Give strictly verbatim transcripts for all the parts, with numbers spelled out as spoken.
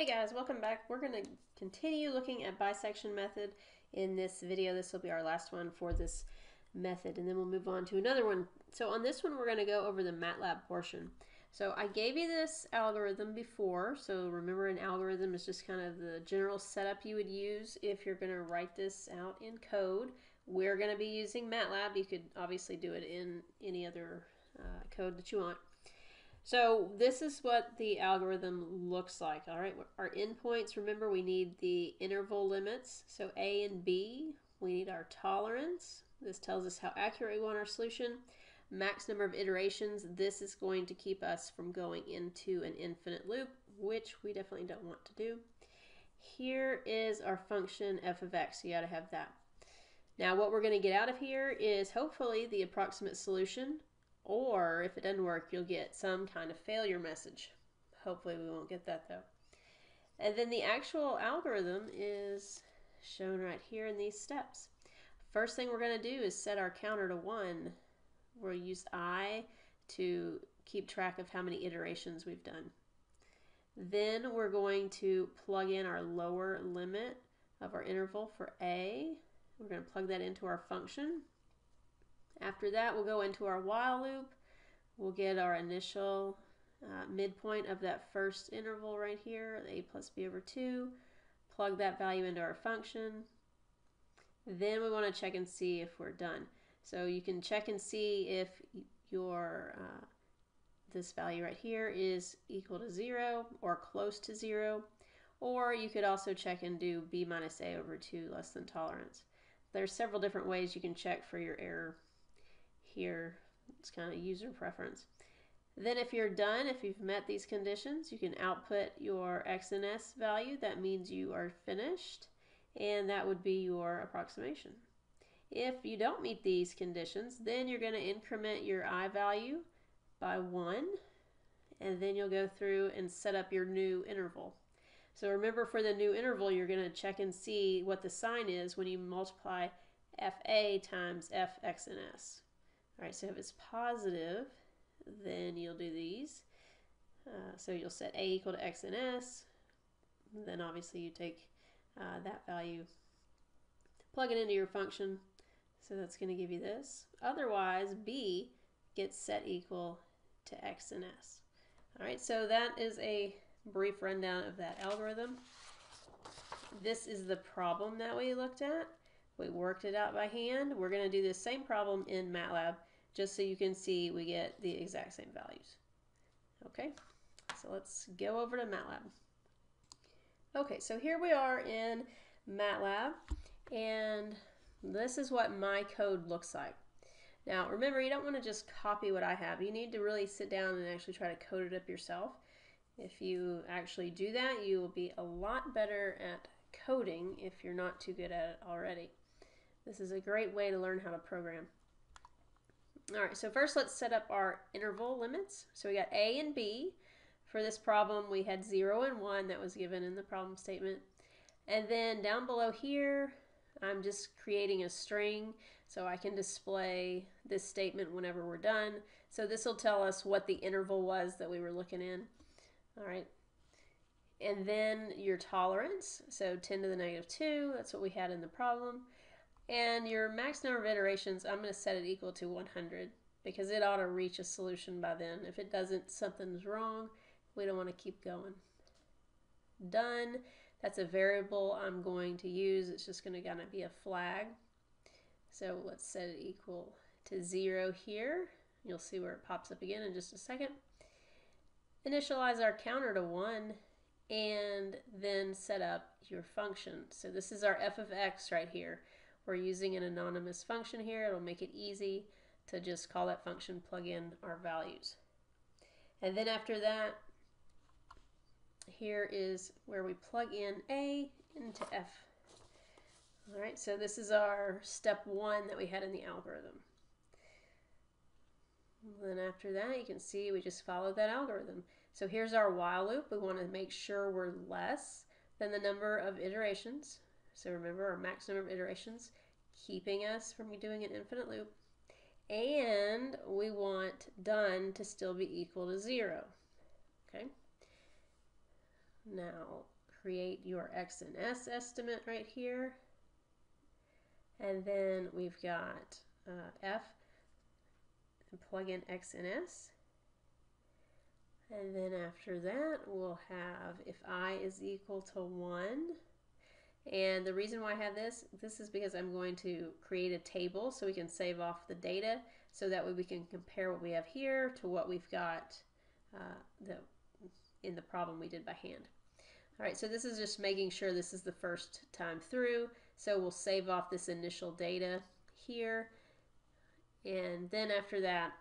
Hey guys, welcome back. We're going to continue looking at bisection method in this video. This will be our last one for this method, and then we'll move on to another one. So on this one, we're going to go over the MATLAB portion. So I gave you this algorithm before. So remember, an algorithm is just kind of the general setup you would use if you're going to write this out in code. We're going to be using MATLAB. You could obviously do it in any other uh, code that you want. So this is what the algorithm looks like. All right, our endpoints, remember we need the interval limits. So A and B, we need our tolerance. This tells us how accurate we want our solution. Max number of iterations, this is going to keep us from going into an infinite loop, which we definitely don't want to do. Here is our function f of x, so you gotta have that. Now what we're gonna get out of here is hopefully the approximate solution, or if it doesn't work, you'll get some kind of failure message. Hopefully we won't get that though. And then the actual algorithm is shown right here in these steps. First thing we're going to do is set our counter to one. We'll use I to keep track of how many iterations we've done. Then we're going to plug in our lower limit of our interval for A. We're going to plug that into our function. After that, we'll go into our while loop. We'll get our initial uh, midpoint of that first interval right here, a plus b over two. Plug that value into our function. Then we want to check and see if we're done. So you can check and see if your uh, this value right here is equal to zero or close to zero. Or you could also check and do b minus a over two less than tolerance. There's several different ways you can check for your error. Here, it's kind of user preference. Then if you're done, if you've met these conditions, you can output your X and S value. That means you are finished, and that would be your approximation. If you don't meet these conditions, then you're going to increment your I value by one, and then you'll go through and set up your new interval. So remember, for the new interval, you're going to check and see what the sign is when you multiply F A times F, X, and S. All right, so if it's positive, then you'll do these. Uh, so you'll set A equal to X and S. And then obviously you take uh, that value, plug it into your function. So that's going to give you this. Otherwise, B gets set equal to X and S. All right, so that is a brief rundown of that algorithm. This is the problem that we looked at. We worked it out by hand. We're going to do the same problem in MATLAB, just so you can see we get the exact same values. Okay, so let's go over to MATLAB. Okay, so here we are in MATLAB, and this is what my code looks like. Now remember, you don't want to just copy what I have. You need to really sit down and actually try to code it up yourself. If you actually do that, you will be a lot better at coding if you're not too good at it already. This is a great way to learn how to program. All right, so first let's set up our interval limits. So we got A and B. For this problem, we had zero and one that was given in the problem statement. And then down below here, I'm just creating a string so I can display this statement whenever we're done. So this will tell us what the interval was that we were looking in. All right, and then your tolerance, so ten to the negative two, that's what we had in the problem. And your max number of iterations, I'm going to set it equal to one hundred, because it ought to reach a solution by then. If it doesn't, something's wrong. We don't want to keep going. Done. That's a variable I'm going to use. It's just going to kind of be a flag. So let's set it equal to zero here. You'll see where it pops up again in just a second. Initialize our counter to one, and then set up your function. So this is our f of x right here. We're using an anonymous function here. It'll make it easy to just call that function, plug in our values. And then after that, here is where we plug in A into F. All right, so this is our step one that we had in the algorithm. Then after that, you can see we just followed that algorithm. So here's our while loop. We want to make sure we're less than the number of iterations. So remember, our max number of iterations, keeping us from doing an infinite loop. And we want done to still be equal to zero. Okay. Now create your X and S estimate right here. And then we've got uh, F, and plug in X and S. And then after that, we'll have if I is equal to one. And the reason why I have this, this is because I'm going to create a table so we can save off the data. So that way we can compare what we have here to what we've got uh, the, in the problem we did by hand. All right, so this is just making sure this is the first time through. So we'll save off this initial data here. And then after that,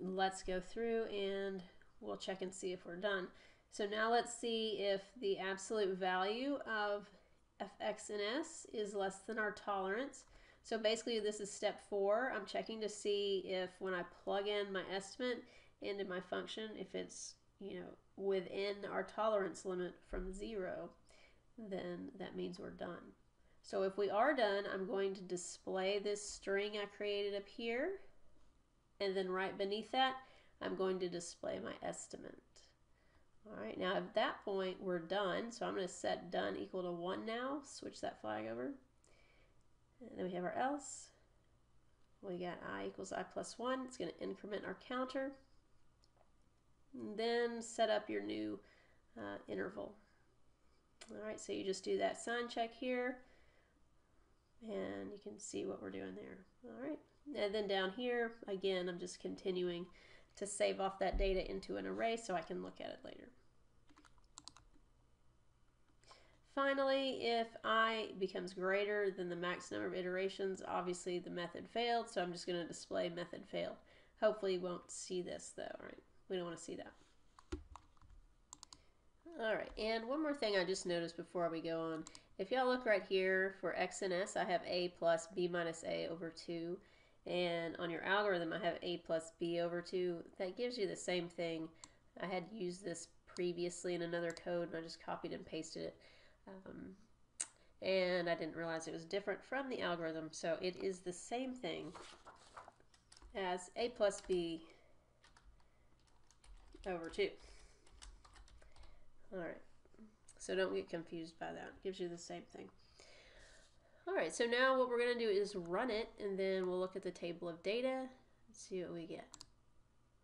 let's go through and we'll check and see if we're done. So now let's see if the absolute value of fx and s is less than our tolerance. So basically this is step four. I'm checking to see if when I plug in my estimate into my function, if it's, you know, within our tolerance limit from zero, then that means we're done. So if we are done, I'm going to display this string I created up here. And then right beneath that, I'm going to display my estimate. All right, now at that point, we're done. So I'm going to set done equal to one now, switch that flag over. And then we have our else. We got I equals I plus one. It's going to increment our counter. And then set up your new uh, interval. All right, so you just do that sign check here. And you can see what we're doing there. All right, and then down here, again, I'm just continuing to save off that data into an array so I can look at it later. Finally, if I becomes greater than the max number of iterations, obviously the method failed, so I'm just going to display method failed. Hopefully you won't see this though, right? We don't want to see that. All right, and one more thing I just noticed before we go on. If y'all look right here for X and S, I have A plus B minus A over two. And on your algorithm, I have A plus B over two. That gives you the same thing. I had used this previously in another code, and I just copied and pasted it. Um, and I didn't realize it was different from the algorithm. So it is the same thing as A plus B over two. All right. So don't get confused by that. It gives you the same thing. All right, so now what we're going to do is run it, and then we'll look at the table of data and see what we get.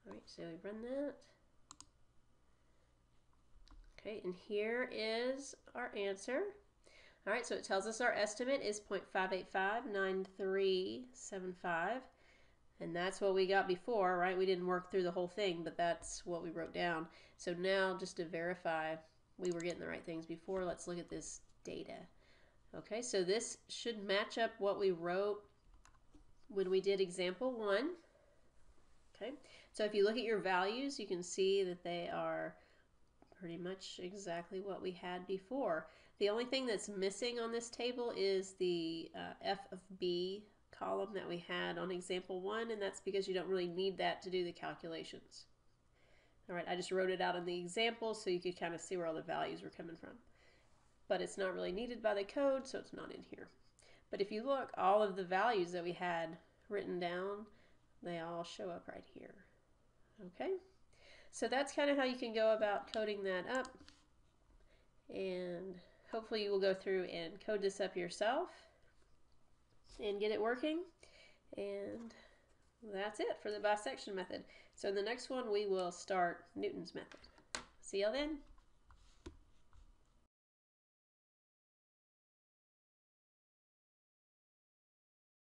All right, so we run that. Okay, and here is our answer. All right, so it tells us our estimate is zero point five eight five nine three seven five, and that's what we got before, right? We didn't work through the whole thing, but that's what we wrote down. So now, just to verify we were getting the right things before, let's look at this data. Okay, so this should match up what we wrote when we did example one. Okay, so if you look at your values, you can see that they are pretty much exactly what we had before. The only thing that's missing on this table is the uh, F of B column that we had on example one, and that's because you don't really need that to do the calculations. All right, I just wrote it out in the example so you could kind of see where all the values were coming from. But it's not really needed by the code, so it's not in here. But if you look, all of the values that we had written down, they all show up right here. Okay, so that's kind of how you can go about coding that up. And hopefully you will go through and code this up yourself and get it working. And that's it for the bisection method. So in the next one, we will start Newton's method. See y'all then.